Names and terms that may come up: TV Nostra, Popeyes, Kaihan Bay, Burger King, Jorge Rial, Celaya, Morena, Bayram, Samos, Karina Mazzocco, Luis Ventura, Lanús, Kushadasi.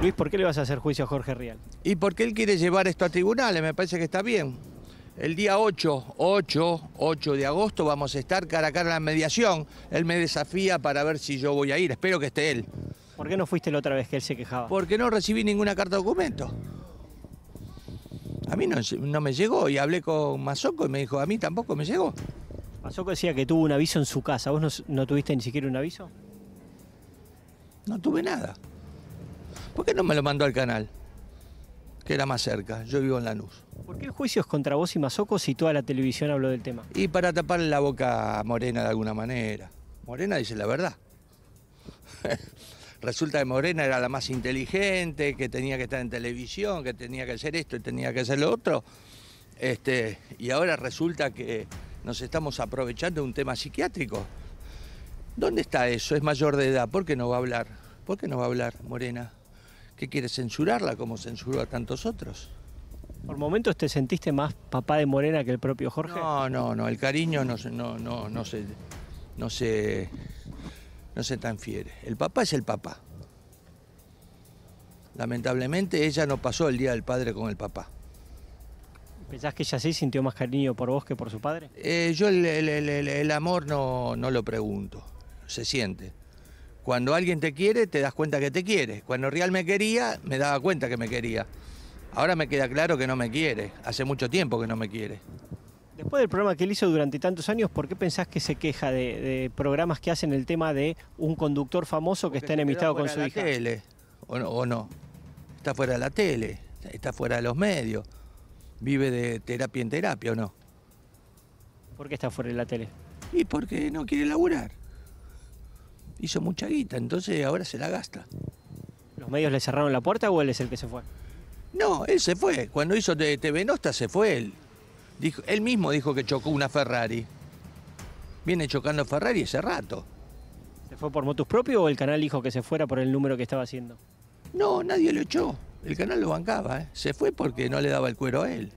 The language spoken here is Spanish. Luis, ¿por qué le vas a hacer juicio a Jorge Rial? Y porque él quiere llevar esto a tribunales, me parece que está bien. El día 8 de agosto vamos a estar cara a cara en la mediación. Él me desafía para ver si yo voy a ir, espero que esté él. ¿Por qué no fuiste la otra vez que él se quejaba? Porque no recibí ninguna carta de documento. A mí no me llegó, y hablé con Mazzocco y me dijo, a mí tampoco me llegó. Mazzocco decía que tuvo un aviso en su casa, ¿vos no tuviste ni siquiera un aviso? No tuve nada. ¿Por qué no me lo mandó al canal? Que era más cerca, yo vivo en Lanús. ¿Por qué el juicio es contra vos y Mazzocco si toda la televisión habló del tema? Y para taparle la boca a Morena de alguna manera. Morena dice la verdad. Resulta que Morena era la más inteligente, que tenía que estar en televisión, que tenía que hacer esto y tenía que hacer lo otro. Y ahora resulta que nos estamos aprovechando de un tema psiquiátrico. ¿Dónde está eso? Es mayor de edad. ¿Por qué no va a hablar? ¿Por qué no va a hablar Morena? ¿Qué quiere censurarla como censuró a tantos otros? ¿Por momentos te sentiste más papá de Morena que el propio Jorge? No. El cariño no se transfiere. El papá es el papá. Lamentablemente ella no pasó el día del padre con el papá. ¿Pensás que ella sí sintió más cariño por vos que por su padre? Yo el amor no lo pregunto, se siente. Cuando alguien te quiere, te das cuenta que te quiere. Cuando Rial me quería, me daba cuenta que me quería. Ahora me queda claro que no me quiere, hace mucho tiempo que no me quiere. Después del programa que él hizo durante tantos años, ¿por qué pensás que se queja de programas que hacen el tema de un conductor famoso que está enemistado con su hija? Está fuera de la tele, o no. Está fuera de la tele, está fuera de los medios, vive de terapia en terapia, ¿o no? ¿Por qué está fuera de la tele? Y porque no quiere laburar. Hizo mucha guita, entonces ahora se la gasta. ¿Los medios le cerraron la puerta o él es el que se fue? No, él se fue. Cuando hizo TV Nostra se fue él. Dijo, él mismo dijo que chocó una Ferrari. Viene chocando Ferrari hace rato. ¿Se fue por motus propio o el canal dijo que se fuera por el número que estaba haciendo? No, nadie lo echó. El canal lo bancaba. Se fue porque no le daba el cuero a él.